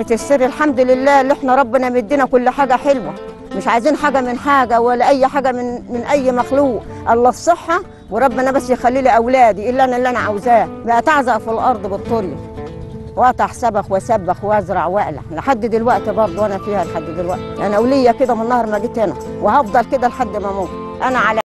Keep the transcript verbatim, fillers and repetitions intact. نعمة السر الحمد لله اللي احنا ربنا مدينا كل حاجة حلوة، مش عايزين حاجة من حاجة ولا أي حاجة من من أي مخلوق، الله الصحة وربنا بس يخلي لي أولادي اللي أنا اللي أنا عاوزاه، بقت أعزق في الأرض بالطريق وأقطع سبخ وأسبخ وأزرع وأقلع لحد دلوقتي برضه أنا فيها لحد دلوقتي، أنا ولية كده من نهر ما جيت هنا وهفضل كده لحد ما أموت، أنا على